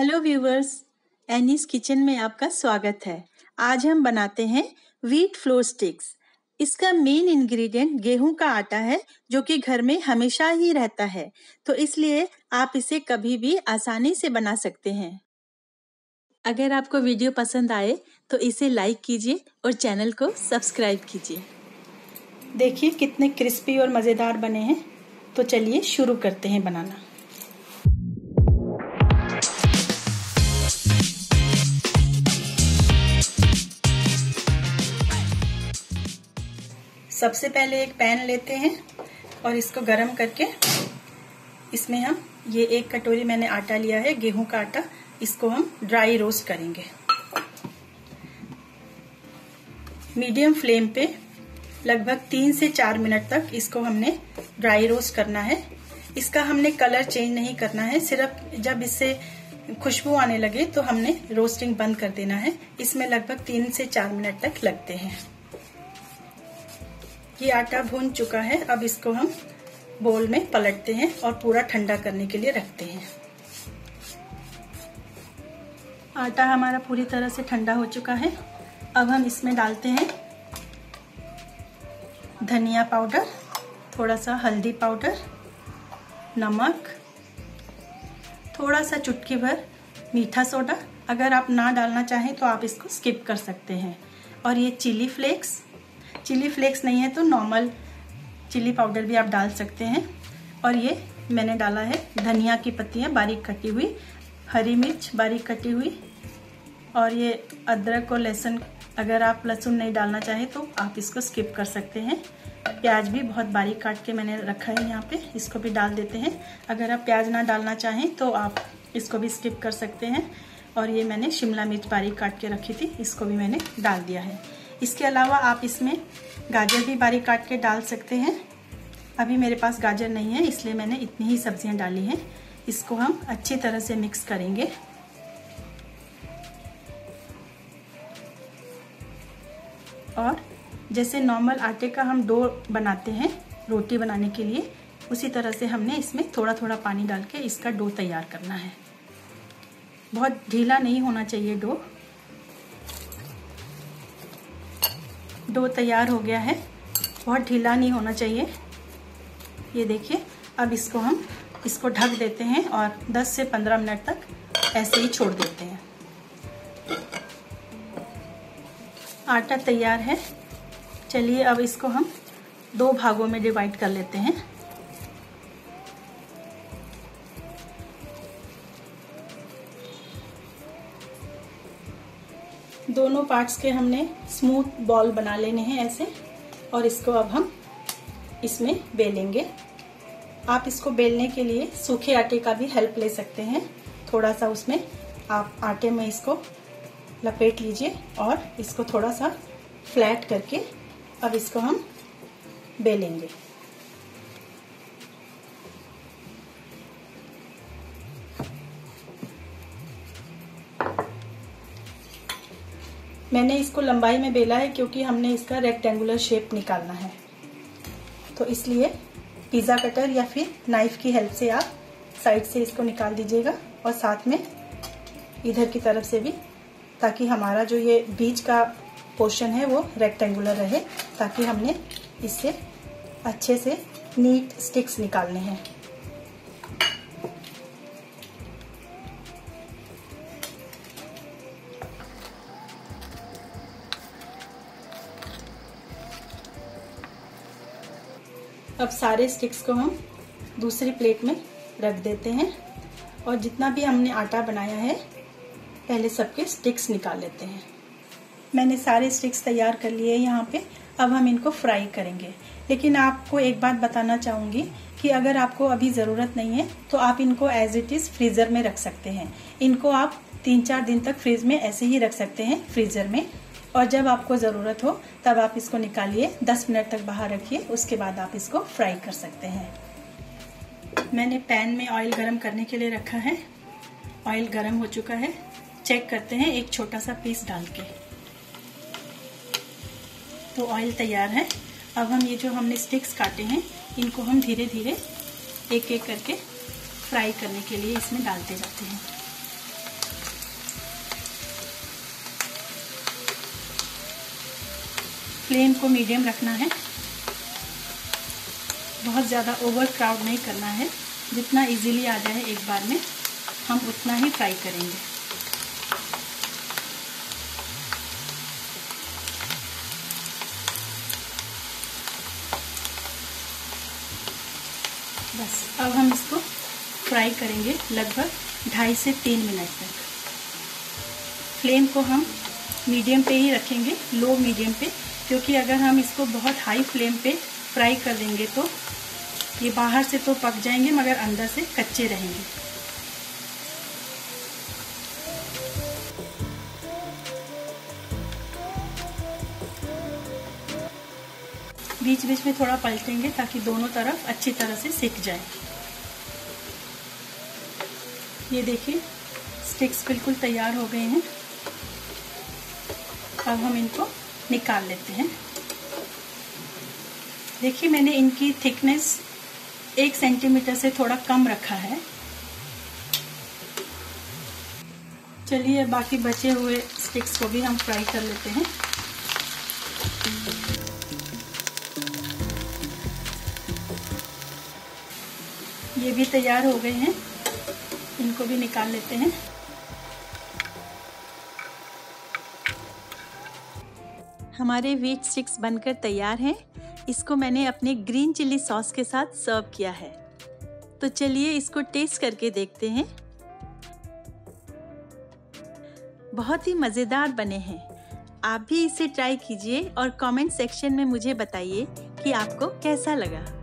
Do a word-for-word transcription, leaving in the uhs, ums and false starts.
Hello viewers, Annie's kitchen में आपका स्वागत है। आज हम बनाते हैं व्हीट फ्लोर स्टिक्स। इसका मेन इंग्रेडिएंट गेहूं का आटा है जो कि घर में हमेशा ही रहता है, तो इसलिए आप इसे कभी भी आसानी से बना सकते हैं। अगर आपको वीडियो पसंद आए तो इसे लाइक कीजिए और चैनल को सब्सक्राइब कीजिए। देखिए कितने क्रिस्पी और मज़ेदार बने हैं। तो चलिए शुरू करते हैं बनाना। सबसे पहले एक पैन लेते हैं और इसको गरम करके इसमें हम ये एक कटोरी मैंने आटा लिया है, गेहूं का आटा, इसको हम ड्राई रोस्ट करेंगे। मीडियम फ्लेम पे लगभग तीन से चार मिनट तक इसको हमने ड्राई रोस्ट करना है। इसका हमने कलर चेंज नहीं करना है, सिर्फ जब इससे खुशबू आने लगे तो हमने रोस्टिंग बंद कर देना है। इसमें लगभग तीन से चार मिनट तक लगते हैं। ये आटा भून चुका है, अब इसको हम बोल में पलटते हैं और पूरा ठंडा करने के लिए रखते हैं। आटा हमारा पूरी तरह से ठंडा हो चुका है। अब हम इसमें डालते हैं धनिया पाउडर, थोड़ा सा हल्दी पाउडर, नमक, थोड़ा सा चुटकी भर मीठा सोडा। अगर आप ना डालना चाहें तो आप इसको स्किप कर सकते हैं। और ये चिली फ्लेक्स, चिली फ्लेक्स नहीं है तो नॉर्मल चिली पाउडर भी आप डाल सकते हैं। और ये मैंने डाला है धनिया की पत्तियाँ बारीक कटी हुई, हरी मिर्च बारीक कटी हुई, और ये अदरक और लहसुन। अगर आप लहसुन नहीं डालना चाहें तो आप इसको स्किप कर सकते हैं। प्याज भी बहुत बारीक काट के मैंने रखा है यहाँ पे, इसको भी डाल देते हैं। अगर आप प्याज ना डालना चाहें तो आप इसको भी स्किप कर सकते हैं। और ये मैंने शिमला मिर्च बारीक काट के रखी थी, इसको भी मैंने डाल दिया है। इसके अलावा आप इसमें गाजर भी बारीक काट के डाल सकते हैं। अभी मेरे पास गाजर नहीं है इसलिए मैंने इतनी ही सब्जियां डाली हैं। इसको हम अच्छी तरह से मिक्स करेंगे। और जैसे नॉर्मल आटे का हम डो बनाते हैं रोटी बनाने के लिए, उसी तरह से हमने इसमें थोड़ा थोड़ा पानी डाल के इसका डो तैयार करना है। बहुत ढीला नहीं होना चाहिए डो। डो तैयार हो गया है, बहुत ढीला नहीं होना चाहिए। ये देखिए, अब इसको हम इसको ढक देते हैं और दस से पंद्रह मिनट तक ऐसे ही छोड़ देते हैं। आटा तैयार है। चलिए अब इसको हम दो भागों में डिवाइड कर लेते हैं। दोनों पार्ट्स के हमने स्मूथ बॉल बना लेने हैं ऐसे। और इसको अब हम इसमें बेलेंगे। आप इसको बेलने के लिए सूखे आटे का भी हेल्प ले सकते हैं। थोड़ा सा उसमें आप आटे में इसको लपेट लीजिए और इसको थोड़ा सा फ्लैट करके अब इसको हम बेलेंगे। मैंने इसको लंबाई में बेला है क्योंकि हमने इसका रेक्टेंगुलर शेप निकालना है, तो इसलिए पिज़्ज़ा कटर या फिर नाइफ की हेल्प से आप साइड से इसको निकाल दीजिएगा और साथ में इधर की तरफ से भी, ताकि हमारा जो ये बीच का पोर्शन है वो रेक्टेंगुलर रहे, ताकि हमने इससे अच्छे से नीट स्टिक्स निकालने हैं। अब सारे स्टिक्स को हम दूसरी प्लेट में रख देते हैं और जितना भी हमने आटा बनाया है पहले सबके स्टिक्स निकाल लेते हैं। मैंने सारे स्टिक्स तैयार कर लिए हैं यहाँ पे। अब हम इनको फ्राई करेंगे। लेकिन आपको एक बात बताना चाहूँगी कि अगर आपको अभी ज़रूरत नहीं है तो आप इनको एज इट इज़ फ्रीज़र में रख सकते हैं। इनको आप तीन चार दिन तक फ्रीज में ऐसे ही रख सकते हैं फ्रीज़र में। और जब आपको ज़रूरत हो तब आप इसको निकालिए, दस मिनट तक बाहर रखिए, उसके बाद आप इसको फ्राई कर सकते हैं। मैंने पैन में ऑयल गरम करने के लिए रखा है। ऑयल गरम हो चुका है। चेक करते हैं एक छोटा सा पीस डाल के। तो ऑयल तैयार है। अब हम ये जो हमने स्टिक्स काटे हैं इनको हम धीरे धीरे एक एक करके फ्राई करने के लिए इसमें डालते जाते हैं। फ्लेम को मीडियम रखना है, बहुत ज़्यादा ओवर क्राउड नहीं करना है। जितना इजीली आ जाए एक बार में हम उतना ही फ्राई करेंगे। बस अब हम इसको फ्राई करेंगे लगभग ढाई से तीन मिनट तक। फ्लेम को हम मीडियम पे ही रखेंगे, लो मीडियम पे, क्योंकि अगर हम इसको बहुत हाई फ्लेम पे फ्राई कर देंगे तो ये बाहर से तो पक जाएंगे मगर अंदर से कच्चे रहेंगे। बीच बीच में थोड़ा पलटेंगे ताकि दोनों तरफ अच्छी तरह से सिक जाए। ये देखिए स्टिक्स बिल्कुल तैयार हो गए हैं। अब हम इनको निकाल लेते हैं। देखिए मैंने इनकी थिकनेस एक सेंटीमीटर से थोड़ा कम रखा है। चलिए बाकी बचे हुए स्टिक्स को भी हम फ्राई कर लेते हैं। ये भी तैयार हो गए हैं, इनको भी निकाल लेते हैं। हमारे व्हीट स्टिक्स बनकर तैयार हैं। इसको मैंने अपने ग्रीन चिली सॉस के साथ सर्व किया है। तो चलिए इसको टेस्ट करके देखते हैं। बहुत ही मज़ेदार बने हैं। आप भी इसे ट्राई कीजिए और कमेंट सेक्शन में मुझे बताइए कि आपको कैसा लगा।